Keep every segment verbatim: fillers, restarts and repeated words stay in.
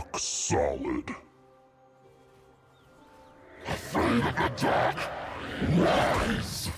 rock solid. Afraid of the dark, rise!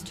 team's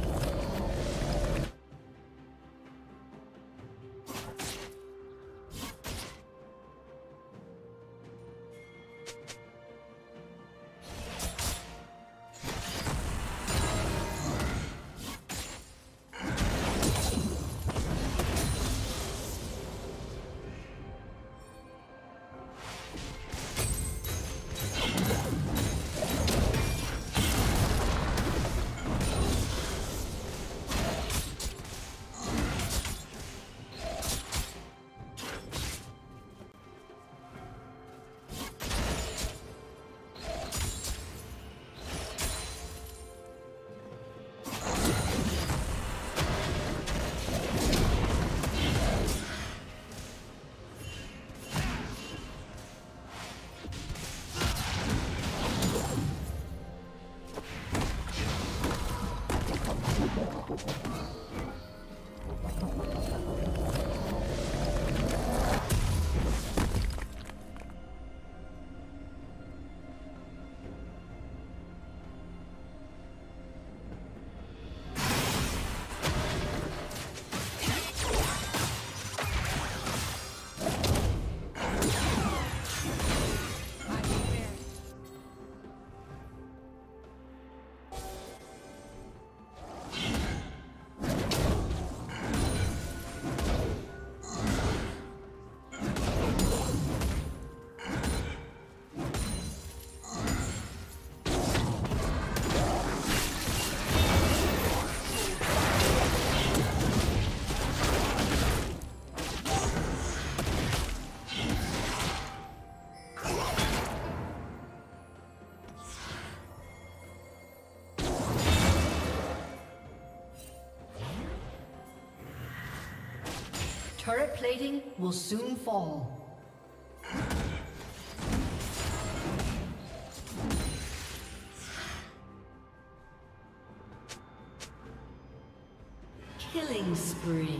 Turret plating will soon fall. Killing spree.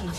His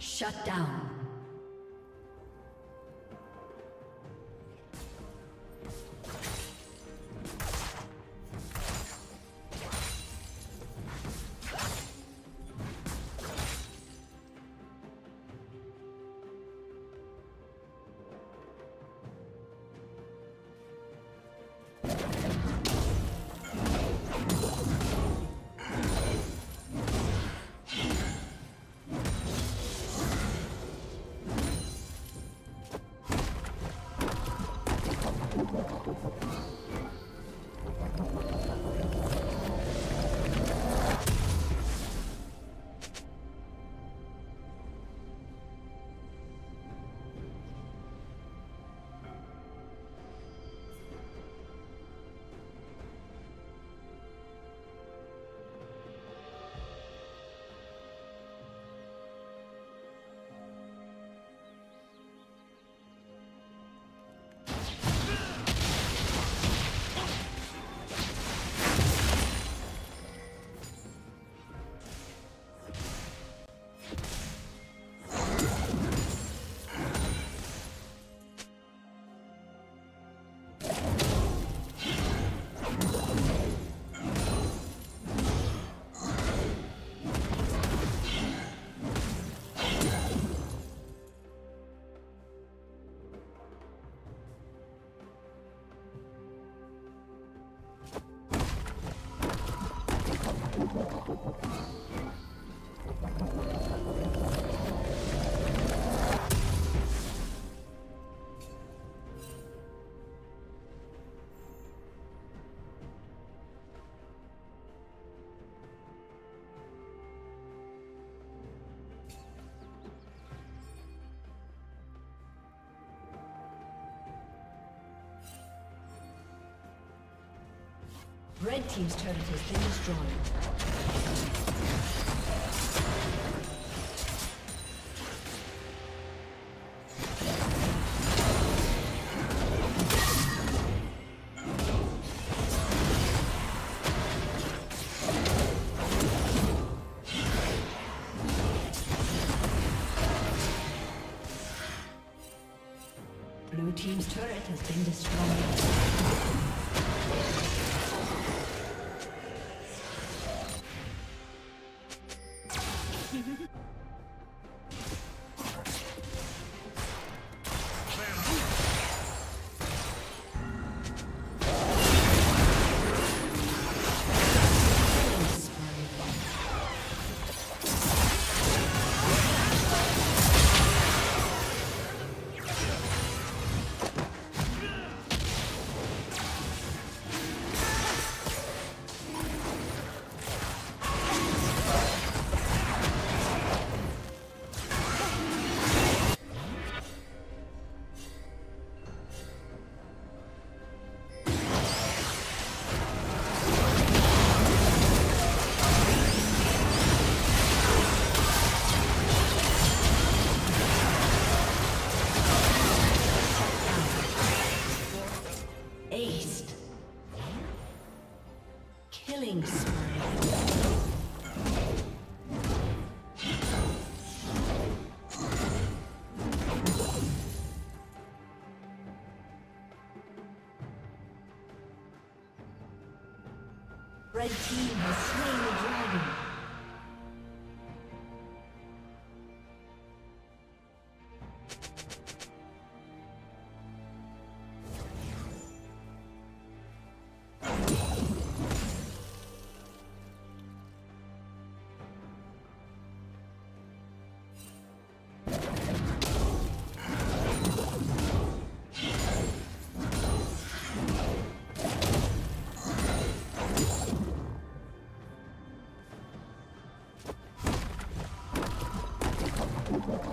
Shut down. Red team's turret has been destroyed. Blue team's turret has been destroyed. Red team has slain the dragon.